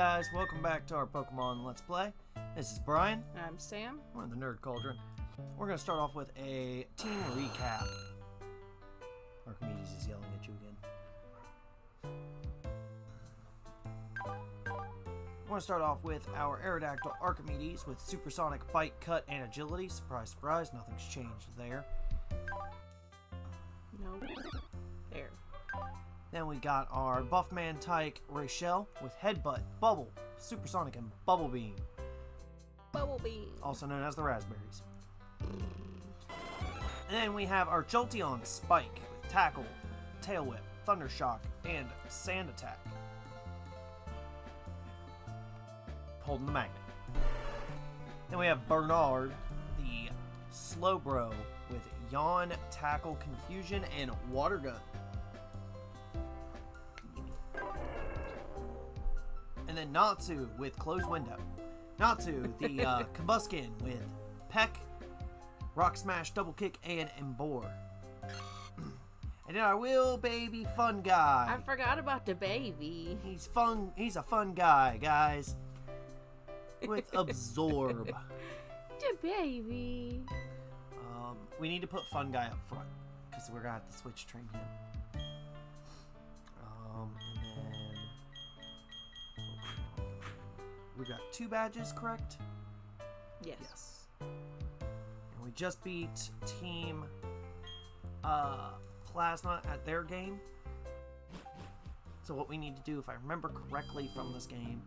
guys, welcome back to our Pokemon Let's Play. This is Brian. And I'm Sam. We're in the Nerd Cauldron. We're going to start off with a team recap. Archimedes is yelling at you again. We're going to start off with our Aerodactyl Archimedes with supersonic bite, cut, and agility. Surprise, surprise, nothing's changed there. Nope. There. Then we got our Buffman Tyke Rochelle with Headbutt, Bubble, Supersonic, and Bubble Beam. Bubble Beam. Also known as the Raspberries. And then we have our Jolteon Spike with Tackle, Tail Whip, Thunder Shock, and Sand Attack. Holding the magnet. Then we have Bernard, the Slowbro, with Yawn, Tackle, Confusion, and Water Gun. And then Natsu with Closed Window. Natsu, the Combuskin with Peck, Rock Smash, Double Kick, and Embor. And then our Will Baby Fun Guy. I forgot about the baby. He's fun. He's a fun guy, guys. With Absorb. The baby. We need to put Fun Guy up front because we're gonna have to switch train him. We got 2 badges, correct? Yes. And we just beat Team Plasma at their game. So what we need to do, if I remember correctly from this game,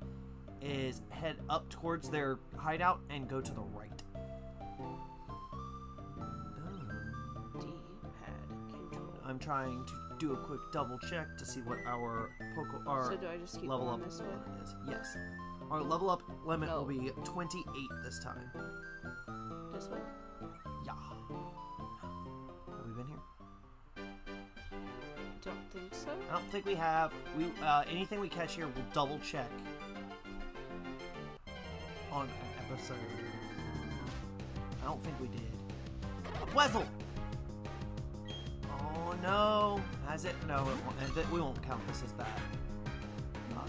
is head up towards their hideout and go to the right. D-pad control. I'm trying to do a quick double check to see what our level up this limit is. Yes. Our level up limit will be 28 this time. This one? Yeah. Have we been here? I don't think so. I don't think we have. We anything we catch here, we'll double check on an episode. I don't think we did. Wezzle! Oh no! Has it? No, it won't. We won't count this as that.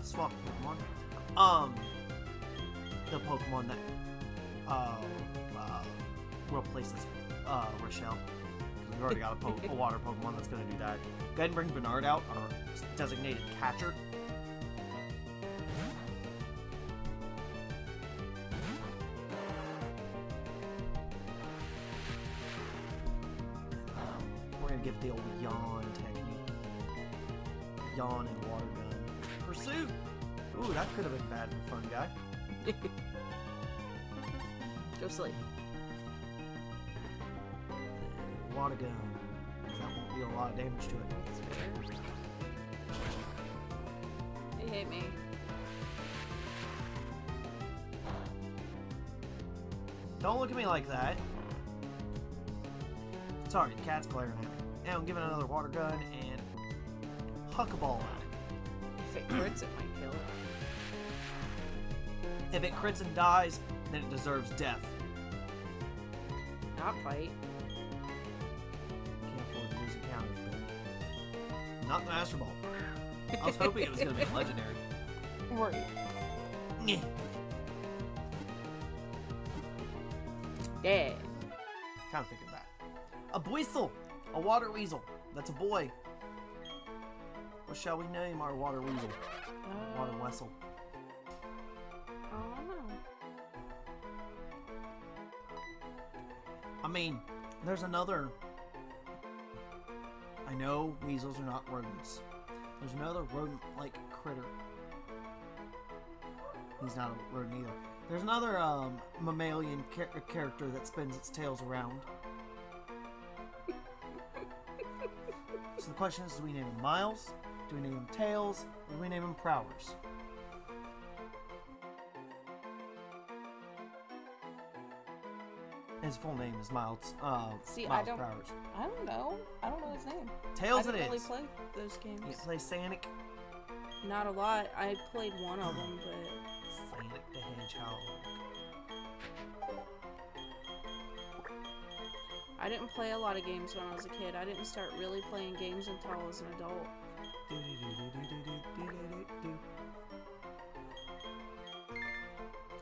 Swap Pokemon. The Pokemon that replaces Rochelle. We've already got a water Pokemon that's gonna do that. Go ahead and bring Bernard out, our designated catcher. We're gonna give the old yawn technique. Yawn and water gun. Pursue! Ooh, that could have been bad for Fun Guy. Go sleep. Water gun. That won't do a lot of damage to it. It hit me. Don't look at me like that. Sorry, cat's glaring at me. Now I'm giving another water gun and huck a ball at it. If it crits, it might kill it. If it crits and dies, then it deserves death. Not fight. Can't afford to lose encounters, man. Not the Master Ball. I was hoping it was going to be legendary. Right. Yeah. Kind of figured that. A Buizel! A Water Weasel. That's a boy. What shall we name our Water Weasel? Water Wezzle. I mean, there's another. I know weasels are not rodents. There's another rodent-like critter. He's not a rodent either. There's another mammalian character that spins its tails around. So the question is, do we name him Miles? Do we name him Tails? Or do we name him Prowers? His full name is Miles. Miles Prowers. I don't know. I don't know his name. Tails it is. I don't really play those games. You play Sonic? Not a lot. I played one of them, but Sonic the Hedgehog. I didn't play a lot of games when I was a kid. I didn't start really playing games until I was an adult.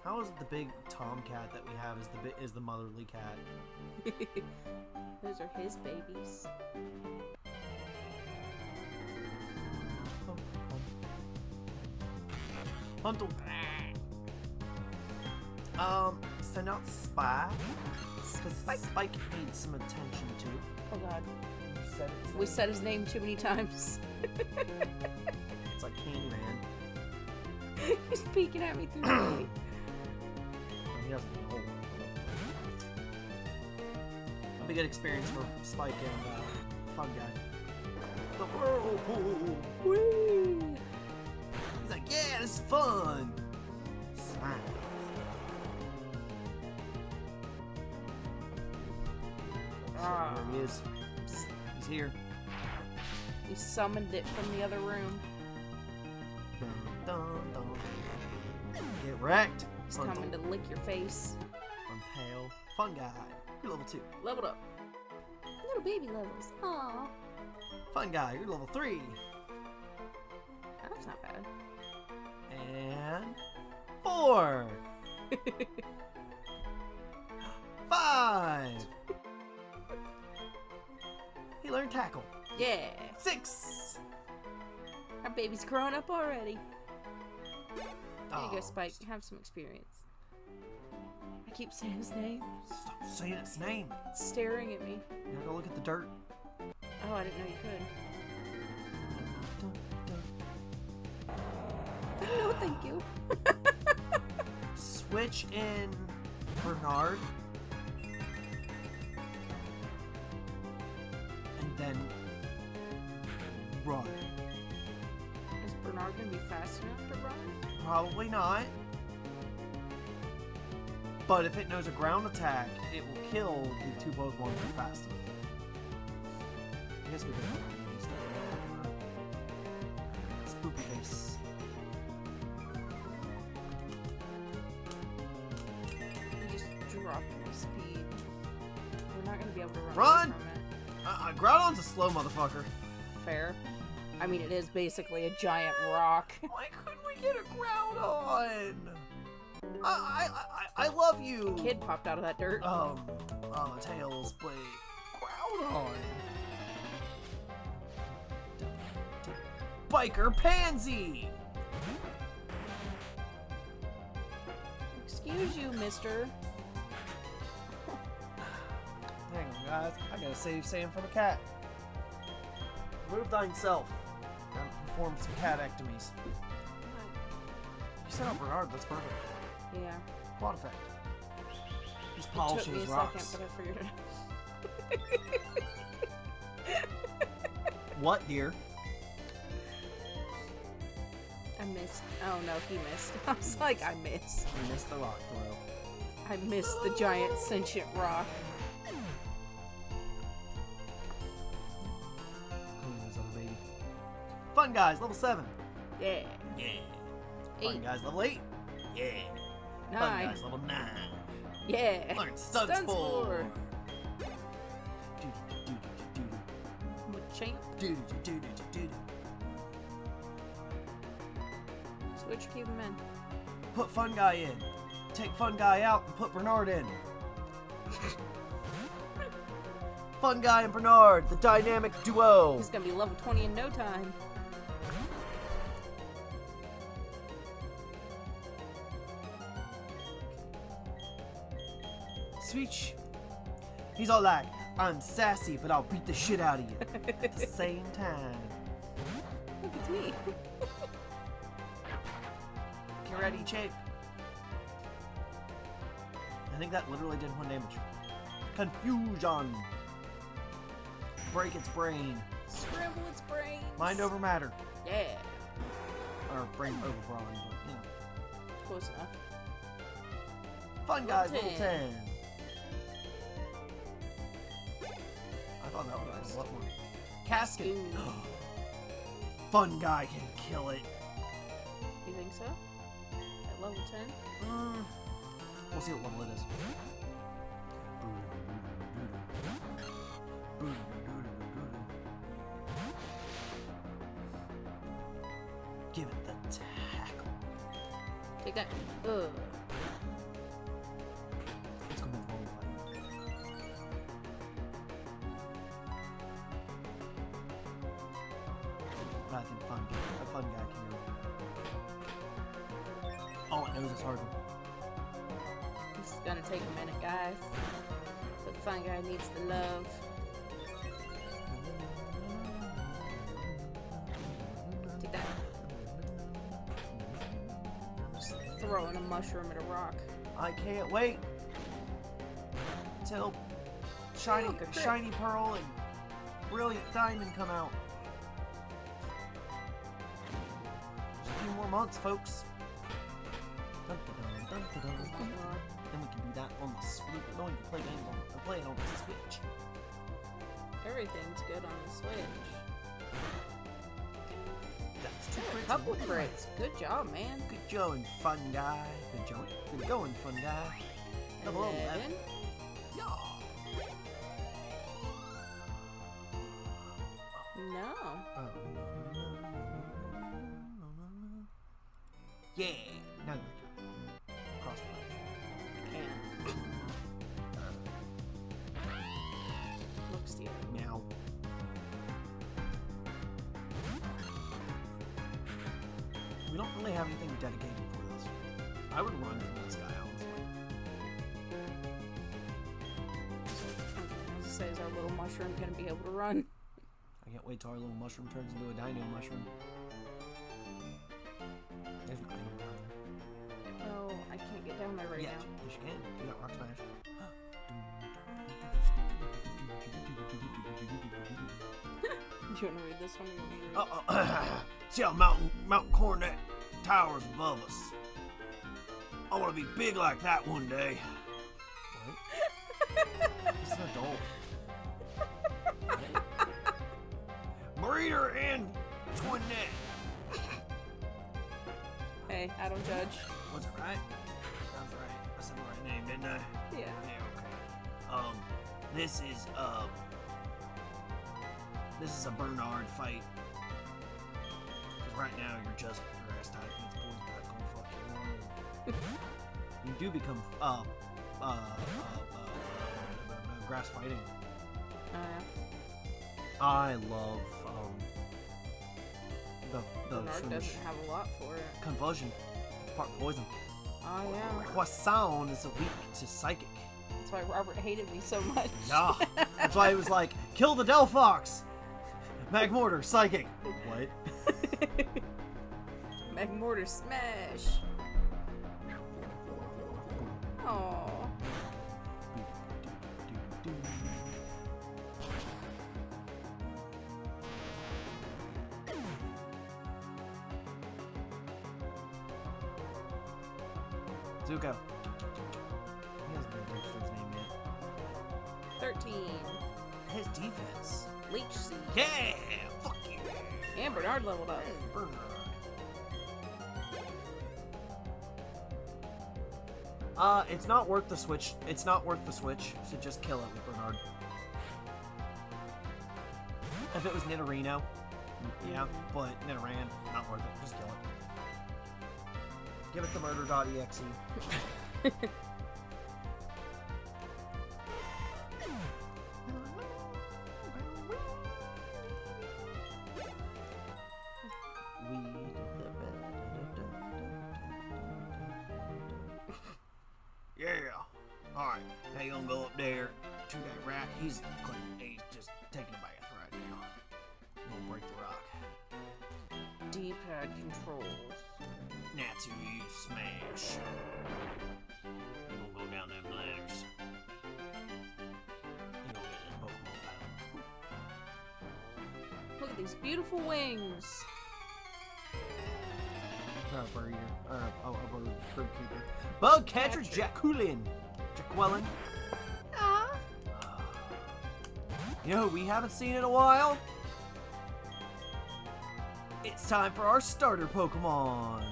How is it the big tomcat that we have is the motherly cat? Those are his babies. Huntle. Send out Spike. Because Spike needs some attention to it. Oh god. We said his name too many times. It's like Candyman. He's peeking at me through the light. He doesn't know. That'd be a good experience for Spike and Fun Guy. The whirlpool! Woo! He's like, yeah, this is fun! Slime. There he is. He's here. He summoned it from the other room. Dun, dun, dun. Get wrecked! He's coming to lick your face. I'm pale. Fun guy. You're level 2. Leveled up. Little baby levels. Aww. Fun guy. You're level 3. That's not bad. And 4. 5. He learned tackle. Yeah. 6. Our baby's grown up already. There you go, Spike. Have some experience. I keep saying his name. Stop saying his name. It's staring at me. Now go look at the dirt. Oh, I didn't know you could. No, thank you. Switch in Bernard. And then run. Is Bernard going to be fast enough to run? Probably not. But if it knows a ground attack, it will kill the 2 Pokemon that are fast enough. I guess we can run these. Spoopy face. We just dropped the speed. We're not going to be able to run. Run! Groudon's a slow motherfucker. Fair. I mean, it is basically a giant rock. Why couldn't we get a Groudon? I love you. A kid popped out of that dirt. Tails, play Groudon. Biker Pansy. Excuse you, mister. Hang on, guys. I gotta save Sam from a cat. Move thyself. Gotta perform some catectomies. You set up Bernard, that's perfect. Yeah. Quad effect. He's polishing his rocks. It took me a second, but I figured it out. What, dear? I missed. Oh no, he missed. I was like, I missed. You missed the rock throw. I missed the giant sentient rock. Fun guys, level 7. Yeah. Yeah. 8. Fun guys, level 8. Yeah. 9. Fun guys, level 9. Yeah. Learn Stunspore. I'm a champ. Switch, keep him in. Put Fun Guy in. Take Fun Guy out and put Bernard in. Fun Guy and Bernard, the dynamic duo. He's gonna be level 20 in no time. Switch. He's all like, I'm sassy, but I'll beat the shit out of you at the same time. Look, it's me. Get ready, Chip. I think that literally did 1 damage. Confusion. Break its brain. Scramble its brains. Mind over matter. Yeah. Or brain over brawn, but you know. Close enough. Fun guys, level 10. I thought that would have been a lot more. Casket. Fun guy can kill it. You think so? At level 10? We'll see what level it is. Give it the tackle. Take that. but I think a fun guy can do it. Oh, it knows it's hard. This is gonna take a minute, guys. The fun guy needs the love. Take that. Just throwing a mushroom at a rock. I can't wait till Shiny Pearl and Brilliant Diamond come out. Just a few more months, folks. Then we can do that on the Switch. No, we can play games on. Play it on the Switch. Everything's good on the Switch. That's two crits. Couple crits. Good job, man. Good going, fun guy. Good going, fun guy. Level 11. Yeah. No. Yeah. No. Cross the line. Can't. Looks deep. Now. We don't really have anything dedicated for this. I would run from this guy out. So is our little mushroom gonna be able to run? I can't wait till our little mushroom turns into a dino mushroom. There's an item down there. Oh, I can't get down there right now. Yes, you can. You got Rock Smash. Do you want to read this one? Or you want me to read it? See how Mount Coronet towers above us. I want to be big like that one day. What? It's an adult. Breeder and Twinette. Hey, I don't judge. Was it right? That was right. I said the right name, didn't I? Yeah. Yeah, okay. This is a Bernard fight. Cause right now you're just grass type and it's boys not gonna fuck you. You do become grass fighting. Oh yeah. I love the Bernard doesn't have a lot for it. Convulsion, part poison. Oh yeah. Poison is weak to psychic. That's why Robert hated me so much. Yeah. That's why he was like, kill the Del Fox. Magmortar psychic. What? Magmortar smash. Oh. Zuko. He hasn't been registered his name yet. 13. His defense. Leech Seed. Yeah! Fuck you! And Bernard leveled up. Hey, Bernard. It's not worth the switch. It's not worth the switch, so just kill it with Bernard. If it was Nidorino, yeah, but Nidoran, not worth it. Just kill it. Give it the murder.exe. Yeah. All right. Now you gonna go up there to that rack. He's clean. He's just taking a bath right now. I'm gonna break the rock. D-pad controls. Natsu, you smash. We're gonna go down them ladders. You're gonna get that Pokemon battle. Look at these beautiful wings. Bug catcher Jacqueline. Jacqueline. You know who we haven't seen in a while? It's time for our starter Pokemon.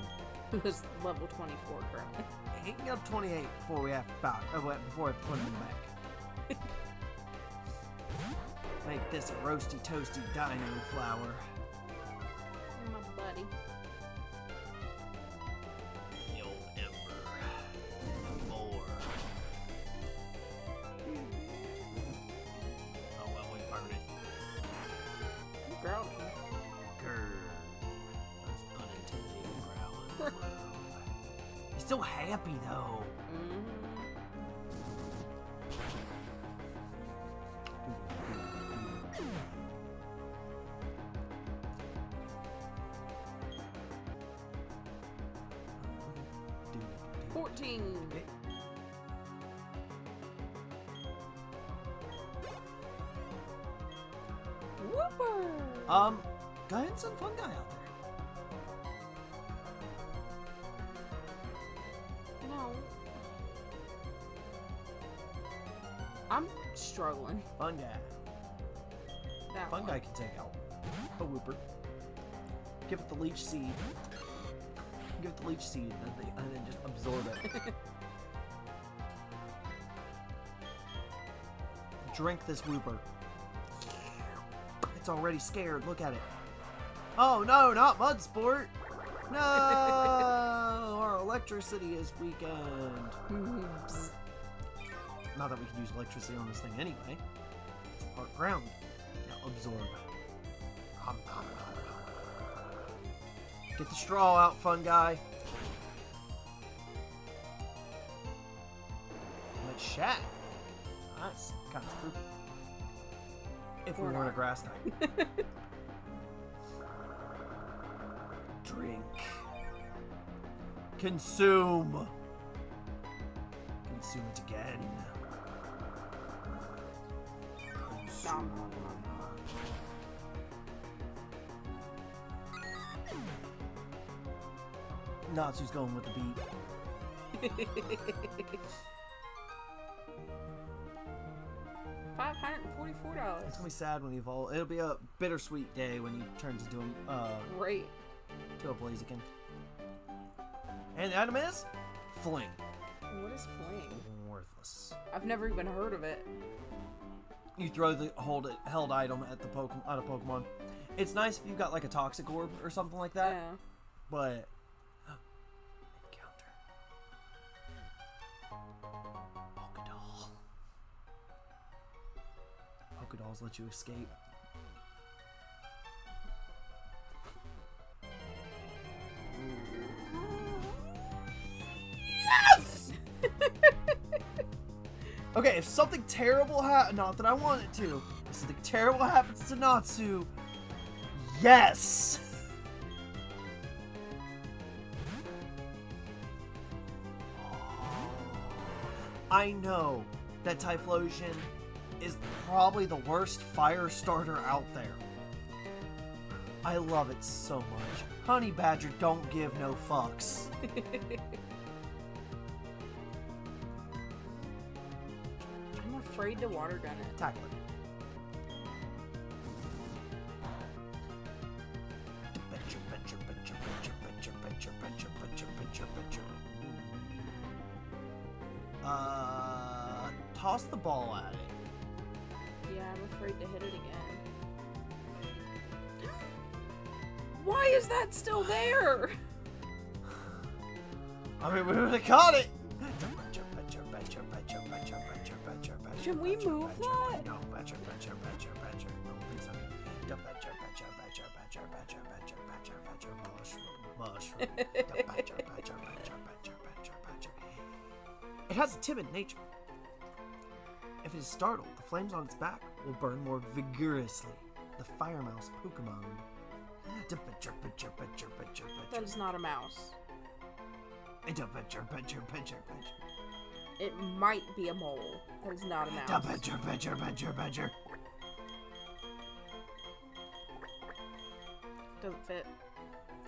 Who's level 24 currently? He can get up 28 before we have to put him back. Make this a roasty toasty dino flower. You're my buddy. The old ember. No more. Oh well, we burned it. Groudon. Grr. so happy, though. Wooper! Go ahead and send Fungi out there. No. I'm struggling. Fungi. That Fungi one. Can take out a Wooper. Give it the leech seed. Give it the leech seed and then just absorb it. Drink this Wooper. It's already scared. Look at it. Oh no, not Mudsport! No, our electricity is weakened. Not that we can use electricity on this thing anyway. Or ground. Now absorb. Get the straw out, Fungi. Let's chat. That's kind of spooky. If we weren't a grass type. Drink. Consume. Consume it again. Consume. Natsu's going with the beat. $544. It's gonna be sad when he evolves. It'll be a bittersweet day when he turns into a to a Blaziken. And the item is Fling. What is Fling? Worthless. I've never even heard of it. You throw the held item at the out of Pokemon. It's nice if you've got like a Toxic Orb or something like that. Yeah. But Pokedolls let you escape. Yes! Okay, if something terrible happens, not that I want it to, if something terrible happens to Natsu, yes! I know that Typhlosion is probably the worst fire starter out there. I love it so much. Honey Badger don't give no fucks. I'm afraid to water gun it. Tackle it. Toss the ball at it. I'm afraid to hit it again. Why is that still there? I mean, we would have caught it! Can we move that? No, it has a timid nature. If it is startled, the flames on its back will burn more vigorously. The fire mouse Pokemon. That is not a mouse. It might be a mole. That is not a mouse. Doesn't fit.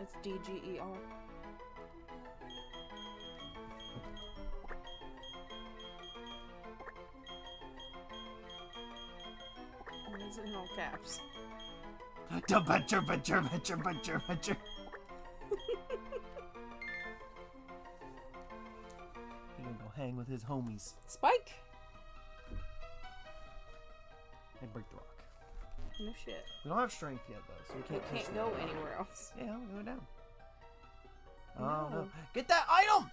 It's DGER. Is it in all caps? He gonna go hang with his homies. Spike! And break the rock. No shit. We don't have strength yet, though, so we can't go anywhere else. Yeah, I'm going down. No. Oh, no. Get that item!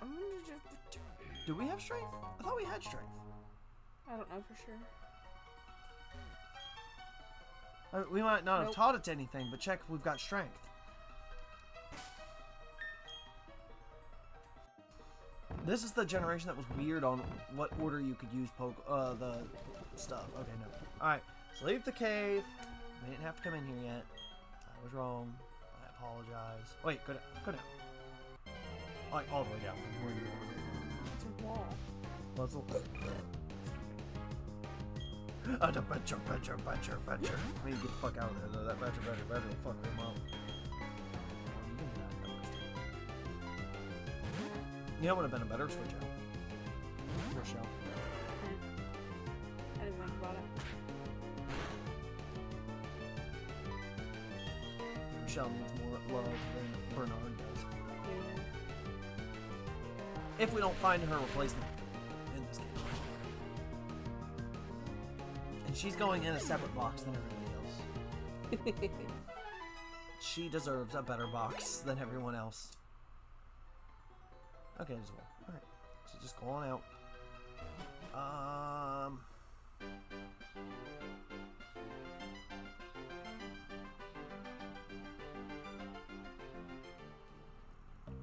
I'm gonna just... Do we have strength? I thought we had strength. I don't know for sure. We might not have taught it to anything, but check if we've got strength. This is the generation that was weird on what order you could use the stuff. Okay, no. Alright, so leave the cave. We didn't have to come in here yet. I was wrong. I apologize. Wait, go down. Like, all the way down from where you are. It's a wall. Wezzle. The badger. I mean, get the fuck out of there, though. That badger will fuck him up. You know what would have been a better switch out? Rochelle. I didn't think about it. Rochelle needs more love than Bernard does. Yeah. If we don't find her replacement in this game. She's going in a separate box than everybody else. She deserves a better box than everyone else. Okay, as well. Alright. So just go on out.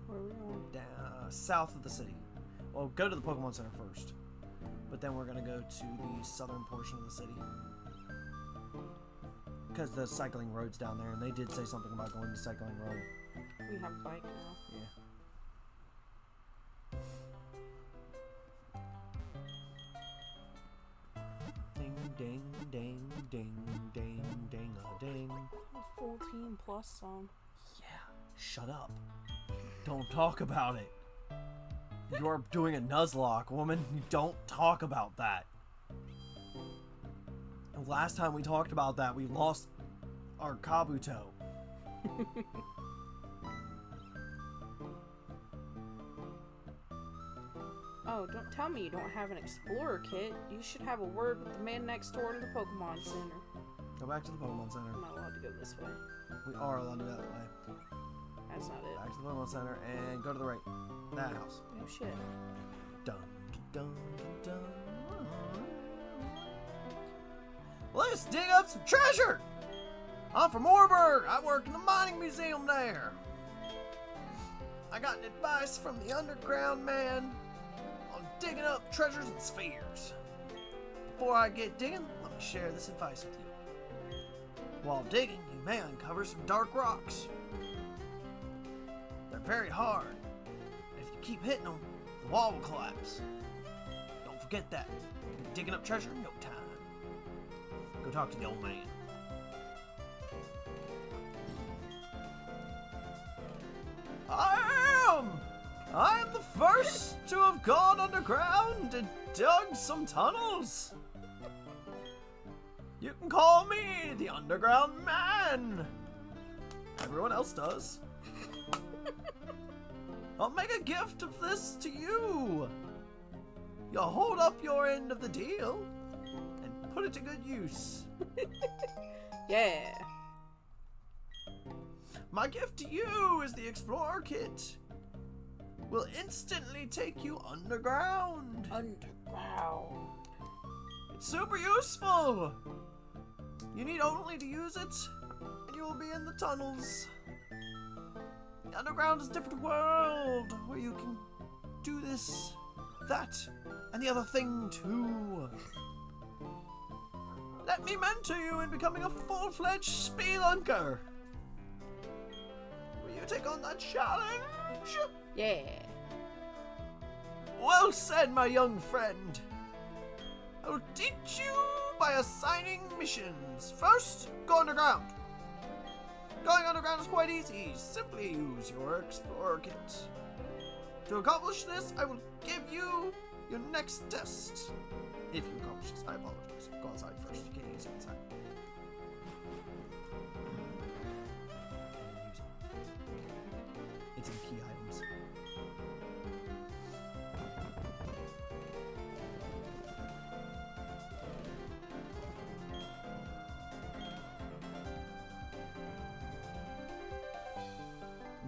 Where are we going? Down, south of the city. Well, go to the Pokemon Center first. But then we're going to go to the southern portion of the city. Because the cycling road's down there, and they did say something about going to cycling road. We have bike now. Yeah. Ding, ding, ding, ding, ding, ding, a ding. 14 plus song. Yeah. Shut up. Don't talk about it. You're doing a Nuzlocke, woman. You don't talk about that. And last time we talked about that, we lost our Kabuto. Oh, don't tell me you don't have an Explorer Kit. You should have a word with the man next door to the Pokemon Center. Go back to the Pokemon Center. I'm not allowed to go this way. We are allowed to go that way. That's not it. Back to the Pokemon Center and go to the right. That house. Oh shit. Dun dun dun. Let's dig up some treasure! I'm from Oreburgh! I work in the mining museum there. I got an advice from the Underground Man on digging up treasures and spheres. Before I get digging, let me share this advice with you. While digging, you may uncover some dark rocks. They're very hard. If you keep hitting them, the wall will collapse. Don't forget that. You're digging up treasure in no time. Go talk to the old man. I am the first to have gone underground and dug some tunnels. You can call me the Underground Man. Everyone else does. I'll make a gift of this to you. You'll hold up your end of the deal and put it to good use. Yeah. My gift to you is the Explorer Kit. We'll instantly take you underground. Underground. It's super useful. You need only to use it, and you will be in the tunnels. The underground is a different world where you can do this, that, and the other thing too. Let me mentor you in becoming a full-fledged spelunker. Will you take on that challenge? Yeah. Well said, my young friend. I will teach you by assigning missions. First, go underground. Going underground is quite easy. Simply use your Explorer Kit. To accomplish this, I will give you your next test. If you accomplish this, I apologize. Go outside first. You can't use it inside. It's in key items.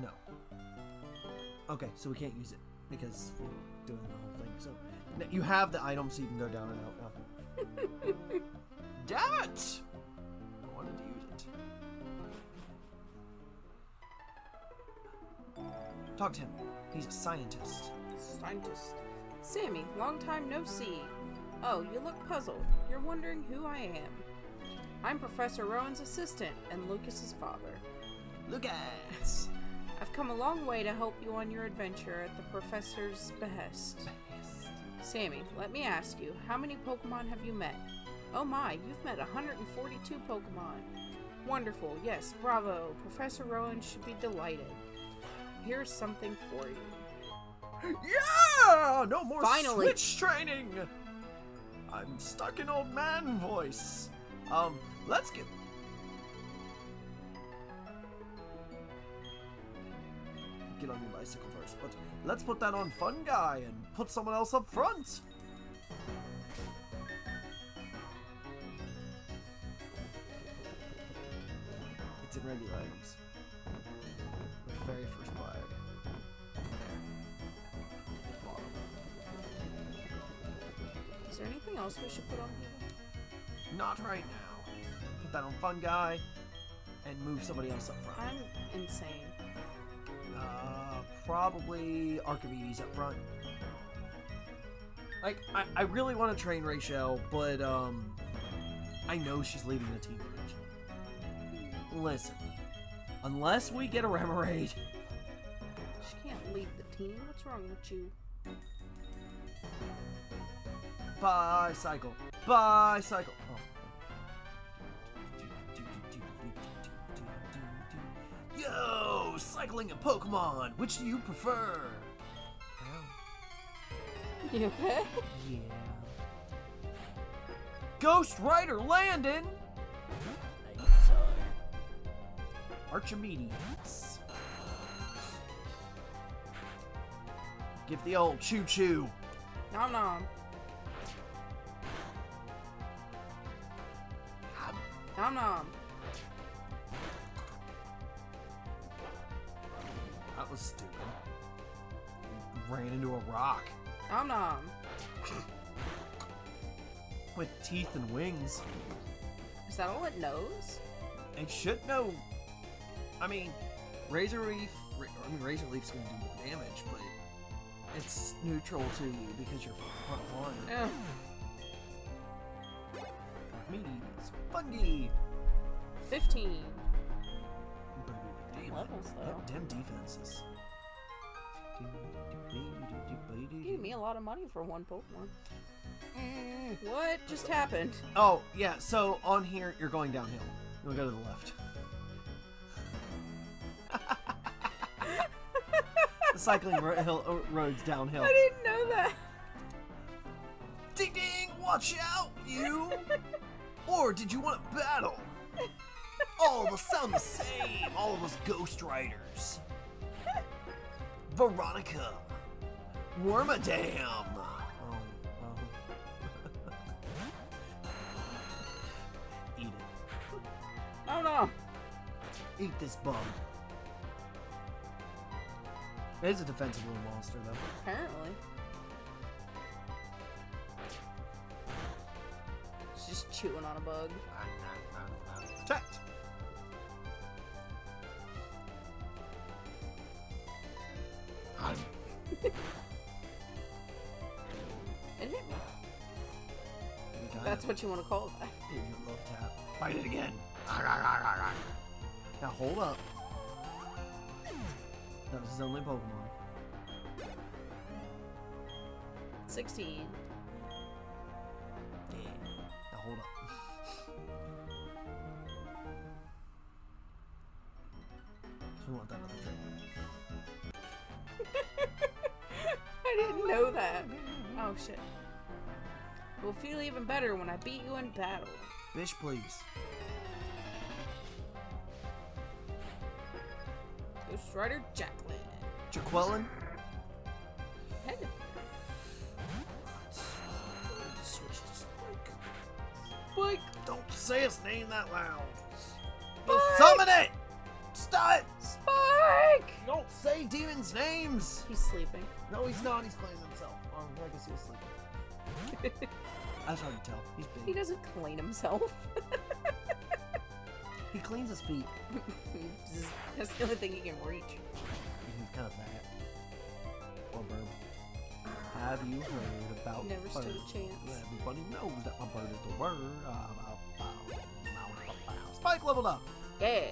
No. Okay, so we can't use it because we're doing the whole thing. So you have the item, so you can go down and out. Oh. Damn it! I wanted to use it. Talk to him. He's a scientist. scientist. Sammy, long time no see. Oh, you look puzzled. You're wondering who I am. I'm Professor Rowan's assistant and Lucas's father. Lucas! I've come a long way to help you on your adventure at the professor's behest. Sammy, let me ask you, how many Pokemon have you met? Oh my, you've met 142 Pokemon. Wonderful, yes, bravo. Professor Rowan should be delighted. Here's something for you. Yeah! No more finally. Switch training! I'm stuck in old man voice. Let's get... Get on your bicycle first, but let's put that on Fun Guy and put someone else up front! It's in regular items. The very first bag. Bottom. Is there anything else we should put on people? Not right now. Put that on Fun Guy and move somebody else up front. I'm insane. Probably Archimedes up front. Like, I really want to train Rochelle, but, I know she's leaving the team eventually. Listen, unless we get a Remoraid... She can't leave the team. What's wrong with you? Bicycle. Bicycle. Oh. Yo! Cycling and Pokemon! Which do you prefer? You okay? Yeah. Ghost Rider Landon! Archimedes. Give the old choo-choo. Nom nom. Nom nom. That was stupid. He ran into a rock. Nom nom. With teeth and wings. Is that all it knows? It should know. I mean, Razor Leaf's gonna do more damage, but it's neutral to you because you're part of one. Meanies. Bungie. 15. Levels, though. Damn defenses. You gave me a lot of money for one Pokemon. What just happened? Oh, yeah, so on here, you're going downhill. You'll go to the left. The cycling road's downhill. I didn't know that. Ding ding! Watch out, you! Or did you want to battle? All of us sound the same! All of us Ghost Riders! Veronica! Wormadam! Oh. Eat it. Oh no! Eat this bum. It is a defensive little monster, though. Apparently. It's just chewing on a bug. Attacked! It hit me. That's what you want to call that. Love tap. Fight it again. Now hold up. That was his only Pokemon. 16. Yeah. Now hold up. We want that other trick. I didn't know that. Oh shit. We'll feel even better when I beat you in battle. Bish, please. Ghost Rider Jacqueline. Jacqueline? Head. Let's switch to Spike. Spike! Don't say his name that loud. Spike. Summon it! Stop! Spike! Don't say demons' names! He's sleeping. No, he's not. He's cleaning himself. Oh, I guess he was sleeping. That's hard to tell. He's big. He doesn't clean himself. He cleans his feet. That's the only thing he can reach. He's kind of fat. Or burb. Have you heard about Never birds? Stood a chance. Everybody knows that my bird is the word. Spike leveled up. Yeah.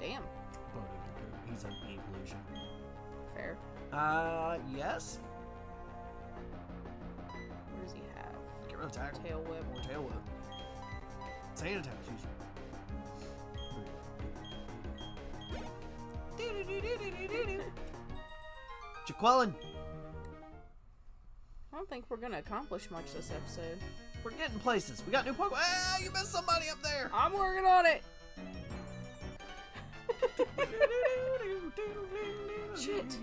Damn. He's an evolution. Fair. Yes. What does he have? Get rid of tackle. Tail whip. More tail whip. Sand attack. Jacqueline. I don't think we're gonna accomplish much this episode. We're getting places. We got new Pokemon. Ah, you missed somebody up there. I'm working on it. Shit.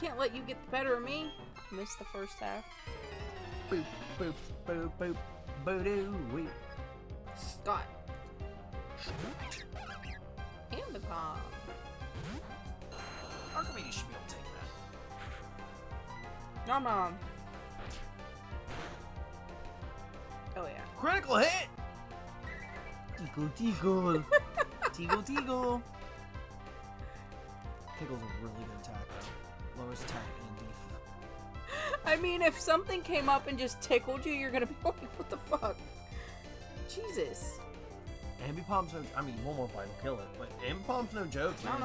Can't let you get the better of me. Missed the first half. Boop, boop, boop, boop, boop. Scott. Ambipom. Archimedes should be able to take that. Nom nom. Oh yeah. Critical hit! Tickle tickle. Teagle teagle. Tickle's a really good attack though. Lowers attack and defense. I mean, if something came up and just tickled you, you're gonna be like, what the fuck? Jesus. Ambipom's no, I mean, one more bite will kill it, but Ambipom's no joke, man.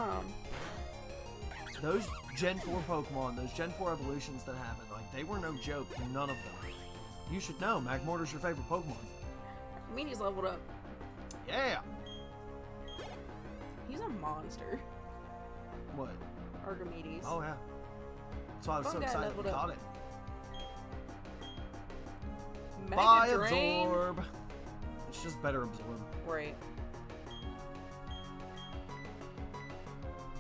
Those Gen 4 Pokemon, those Gen 4 evolutions that happened, like, they were no joke, none of them. You should know, Magmortar's your favorite Pokemon. Archimedes leveled up. Yeah! He's a monster. What? Archimedes. Oh, yeah. That's why I was so excited we caught it. Mega Drain. Absorb. It's just better absorb. Right.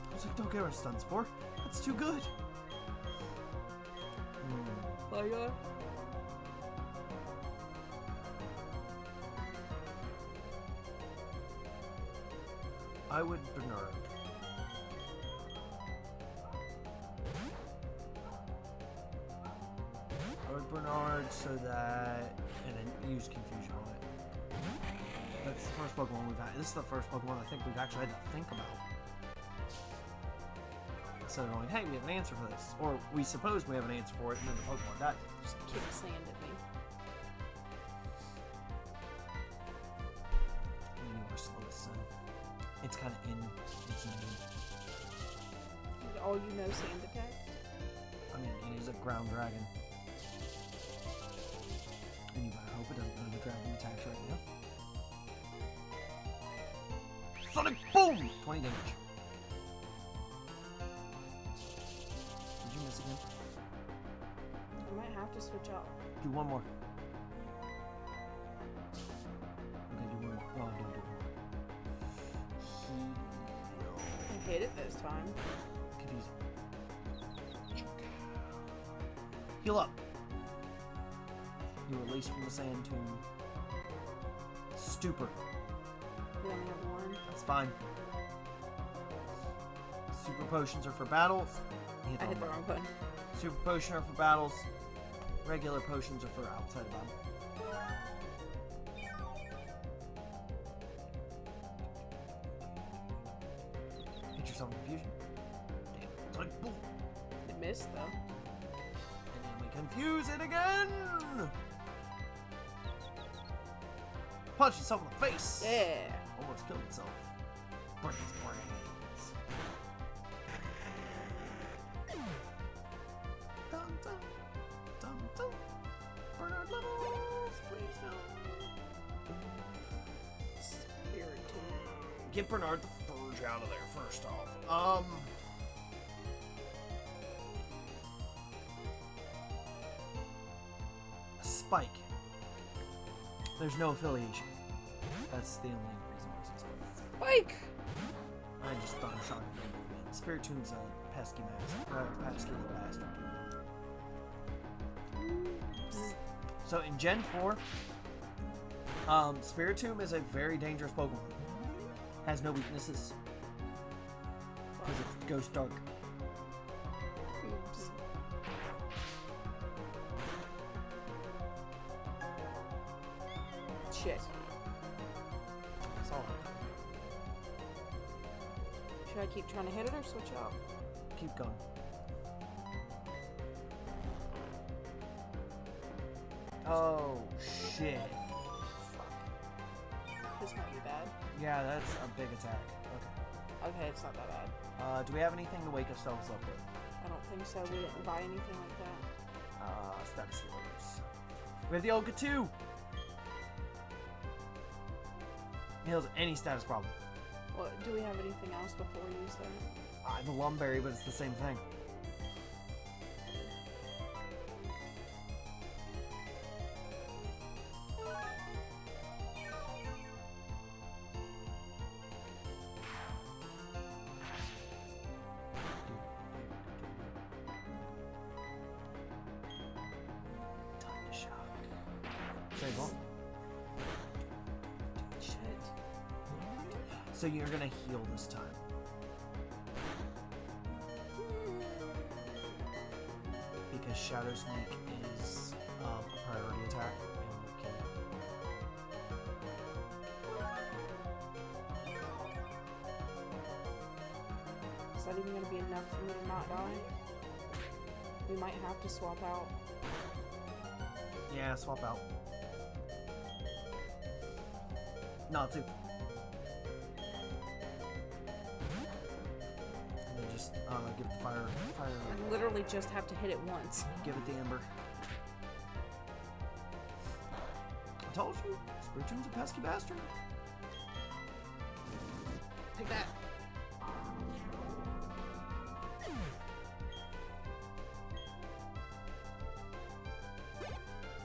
I was like, don't get our stun spore. That's too good. Fire. I would Bernard. I would Bernard so that, and then use Confusion on it. That's the first Pokemon we've had. This is the first Pokemon I think we've actually had to think about. So they're like, hey, we have an answer for this. Or we suppose we have an answer for it, and then the Pokemon died. Just kick sand at me. It's kind of in. It's in. All you know, sand attack. I mean, it is a ground dragon. Anyway, I hope it doesn't know the dragon attacks right now. Sonic boom! 20 damage. Did you miss again? I might have to switch out. Do one more. Hit it this time. Heal up. You release from the sand tomb. Stupor. You only have one. That's fine. Super potions are for battles. I hit the wrong button. Super potion are for battles. Regular potions are for outside of battle. Confusion. Damn. It missed though. And then we confuse it again. Punch itself in the face. Yeah. Almost killed itself. Break its brains. Dum dum dum dum. Bernard levels, please no. Spiritomb. Get Bernard the Furge out of there. First off, Spike. There's no affiliation. That's the only reason I was explaining. Spike! I just thought of shocking again. Spiritomb's a pesky little bastard. So in Gen 4, Spiritomb is a very dangerous Pokemon. Has no weaknesses. Because it goes dark. Oops. Shit. That's all. Should I keep trying to hit it or switch out? Keep going. Oh, shit. Fuck. This might be bad. Yeah, that's a big attack. Okay. Okay, it's not that bad. Do we have anything to wake ourselves up with? I don't think so. We didn't buy anything like that. Status healers. We have the Olga too! Heals any status problem. Well, do we have anything else before we use that? The Lumberry, but it's the same thing. So you're gonna heal this time. Because Shadow Snake is a priority attack. Is that even gonna be enough for me to not die? We might have to swap out. Yeah, swap out. Natsu. Give the fire. I literally just have to hit it once. Give it the Ember. I told you, Spiritom's a pesky bastard. Take that.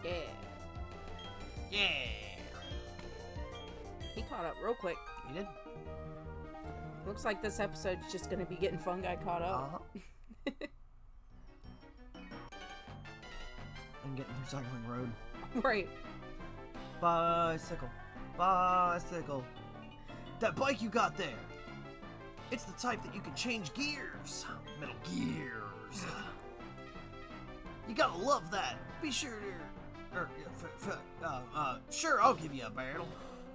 Yeah. Yeah. He caught up real quick. He did. Looks like this episode's just gonna be getting fungi caught up. And getting through Cycling Road. Right. Bicycle. Bicycle. That bike you got there! It's the type that you can change gears! Metal gears! You gotta love that! Be sure to... sure, I'll give you a battle.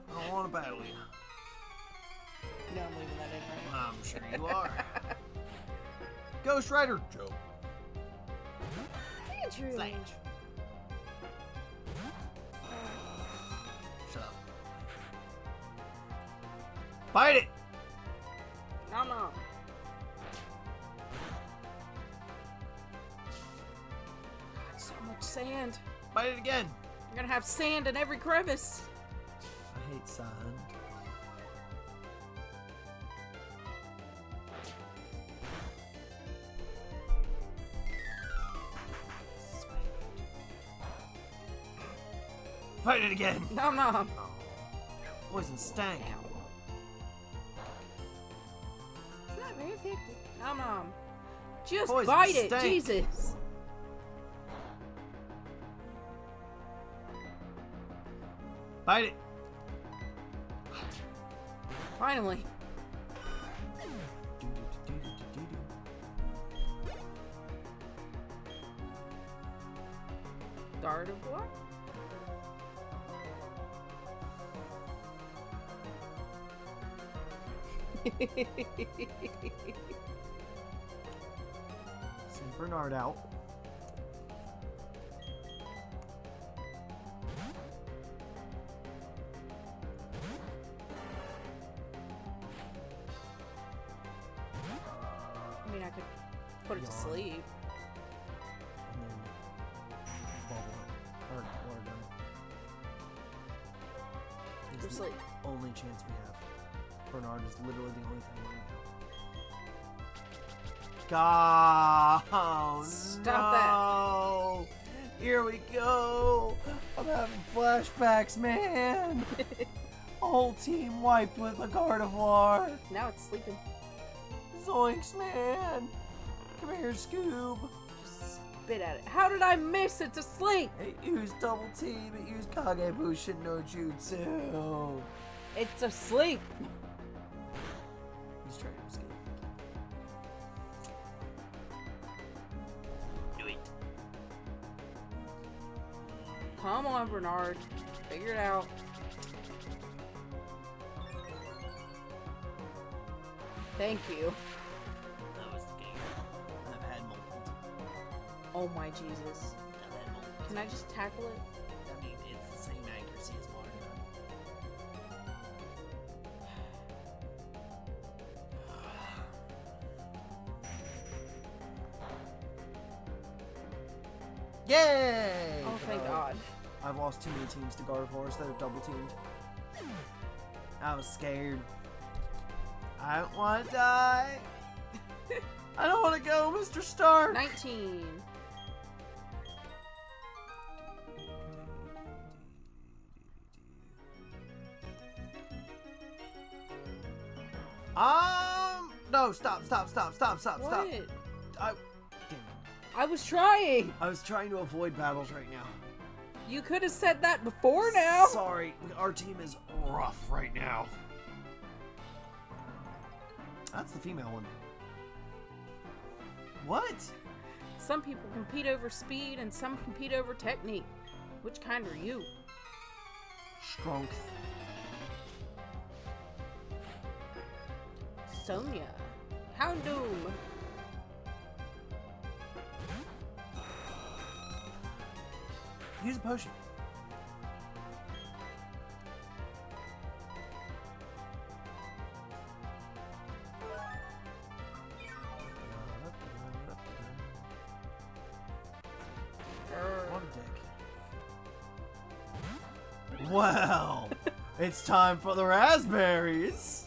I don't wanna battle you. No, I'm leaving that in, right? I'm sure you are. Ghost Rider Joe. Andrew. Sage. Shut up. Bite it. Nom nom. God, so much sand. Bite it again. You're gonna have sand in every crevice. I hate sand. Fight it again! No, no! Oh. Poison stank! It's not very effective. No, no! Just poison bite stank. It, Jesus! Bite it! Finally! Guard of what? Send Bernard out. I mean, I could put it to sleep. And then bubble it. Or done. It's the only chance we have. Bernard is literally the only thing right now. God, oh, stop that! Here we go. I'm having flashbacks, man. A whole team wiped with a Gardevoir. Now it's sleeping. Zoinks, man! Come here, Scoob. Just spit at it. How did I miss it to sleep? It used double team. It used Kage Bunshin no Jutsu. It's asleep. Come on, Bernard. Figure it out. Thank you. That was the game. I've had multiple. Oh my Jesus. I've had multiple. Can I just tackle it? Yay! Oh, thank God. I've lost too many teams to Gardevoir that have double teamed. I was scared. I don't want to die. I don't want to go, Mr. Stark. 19. No, stop. I was trying. I was trying to avoid battles right now. You could have said that before now. Sorry, our team is rough right now. That's the female one. What? Some people compete over speed and some compete over technique. Which kind are you? Strength. Sonya. Houndoom. Use a potion. Well, it's time for the raspberries.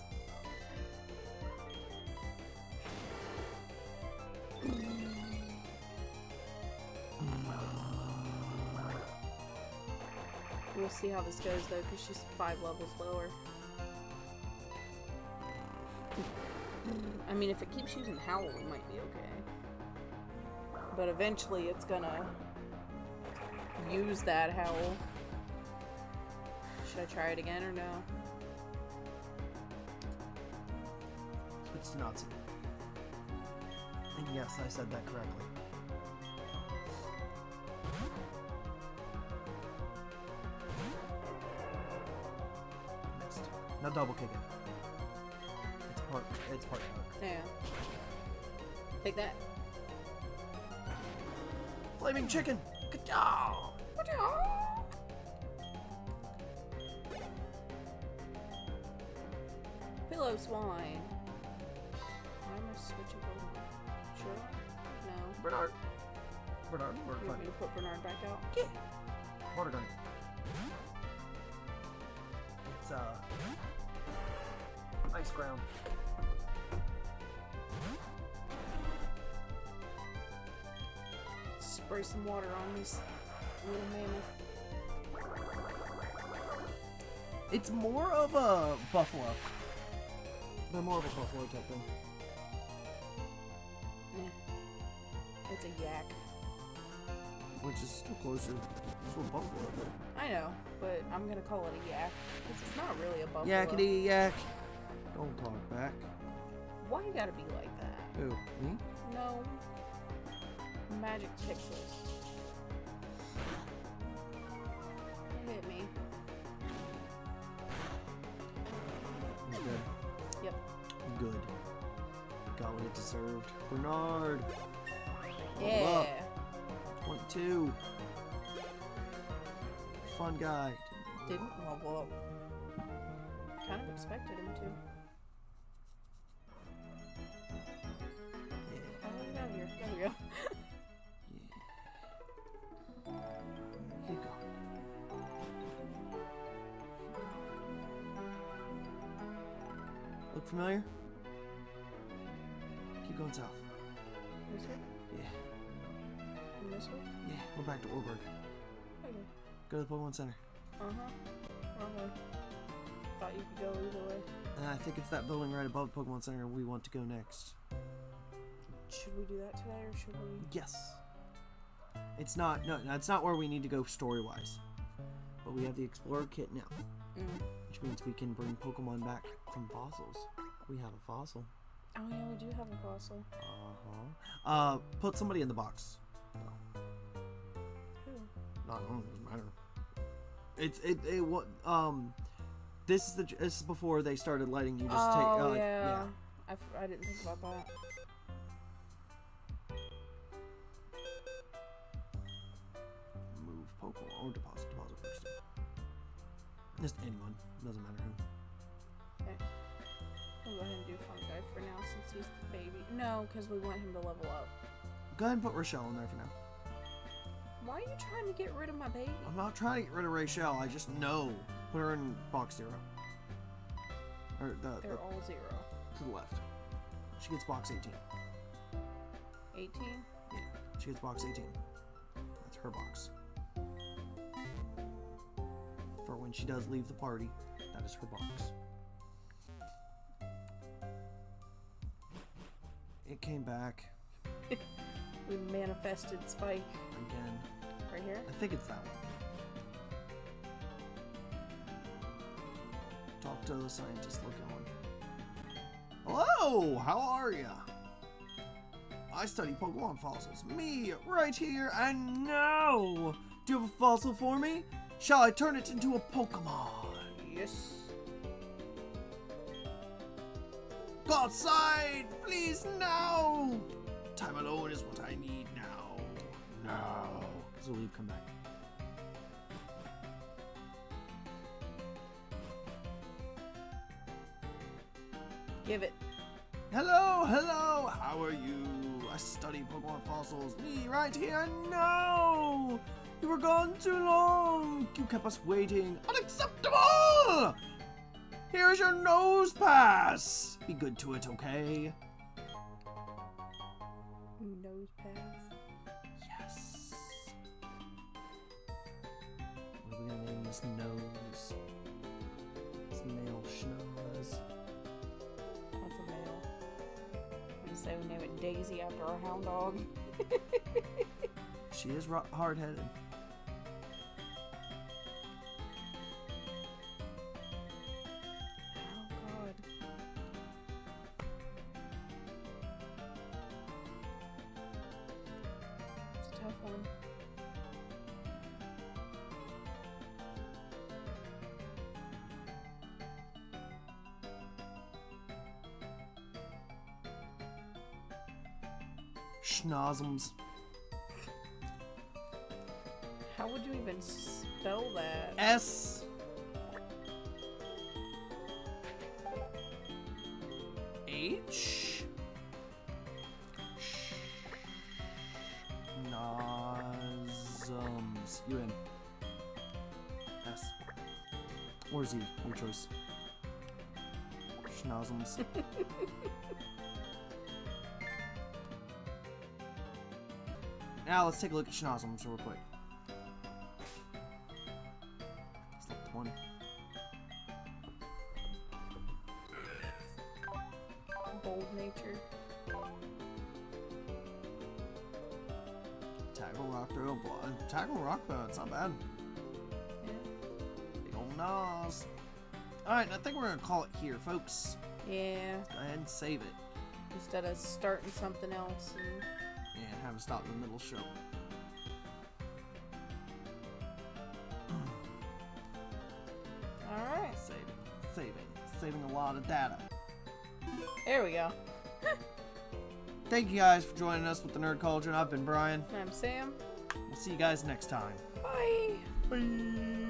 We'll see how this goes though, because she's 5 levels lower. I mean, if it keeps using Howl, it might be okay. But eventually it's gonna use that Howl. Should I try it again or no? Switch to Natsu. And yes, I said that correctly. Missed. Now double kick it. It's part hook. Yeah. Take that. Flaming chicken! Good job! Good job! Pillow swine. Why am I switching over? Sure? No. Bernard. You want me to put Bernard back out? Yeah. Water gun. It's ice ground. Spray some water on this little mammoth. It's more of a buffalo. They're more of a buffalo type thing. It's a yak. Which is still closer to a buffalo. I know, but I'm gonna call it a yak. Because it's not really a buffalo. Yakety yak. Don't talk back. Why you gotta be like that? Who? Me? No. Magic pixels. Hit me. Good. Got what it deserved. Bernard! Yeah! 1, 2. Fun guy. Didn't level up. Kind of expected him to. Yeah. Oh, he's out here. There we go. Yeah. Here you go. Look familiar? Keep going south. This way? Yeah. And this way? Yeah, we're back to Oreburgh. Okay. Go to the Pokemon Center. Okay. Thought you could go either way. I think it's that building right above the Pokemon Center we want to go next. Should we do that today or should we? Yes. It's not, no, it's not where we need to go story-wise. But we have the Explorer Kit now. Mm. Which means we can bring Pokemon back from fossils. We have a fossil. Oh yeah, we do have a fossil. Uh-huh. Put somebody in the box. Oh. Who? Not know, doesn't matter. This is before they started letting you just take. Oh yeah. I didn't think about that. Move Pokemon or deposit first. Just anyone. Doesn't matter who. We'll go ahead and do Fungi for now since he's the baby. No, because we want him to level up. Go ahead and put Rochelle in there for now. Why are you trying to get rid of my baby? I'm not trying to get rid of Rochelle. I just know. Put her in box zero. Or the, they're all zero. To the left. She gets box 18. 18? Yeah. She gets box 18. That's her box. For when she does leave the party, that is her box. It came back. We manifested Spike. Again. Right here? I think it's that one. Talk to the scientist looking one. Hello! How are ya? I study Pokemon fossils. Me, right here, and now! Do you have a fossil for me? Shall I turn it into a Pokemon? Yes. Go outside! Please, now! Time alone is what I need now. No. So we've come back. Give it. Hello, hello! How are you? I study Pokemon fossils. Me right here. No! You were gone too long. You kept us waiting. Unacceptable! Here's your nose pass. Be good to it, okay? Nose pass. Yes. What are we gonna name this nose? This male schnoz. That's a male. I'm gonna say we name it Daisy after our hound dog. She is hard-headed. Schnozzums. How would you even spell that? S H Schnozzums. You in S or Z? Your choice. Schnozzums. Now let's take a look at Schnozzums real quick. That's like one. Bold nature. Tackle rock through a blood. Tackle rock though, it's not bad. Yeah. Big ol' Noz. Alright, I think we're gonna call it here, folks. Yeah. Let's go ahead and save it. Instead of starting something else and haven't stopped in the middle show. Alright. Saving a lot of data. There we go. Thank you guys for joining us with the Nerd Cauldron. I've been Brian. And I'm Sam. We'll see you guys next time. Bye. Bye.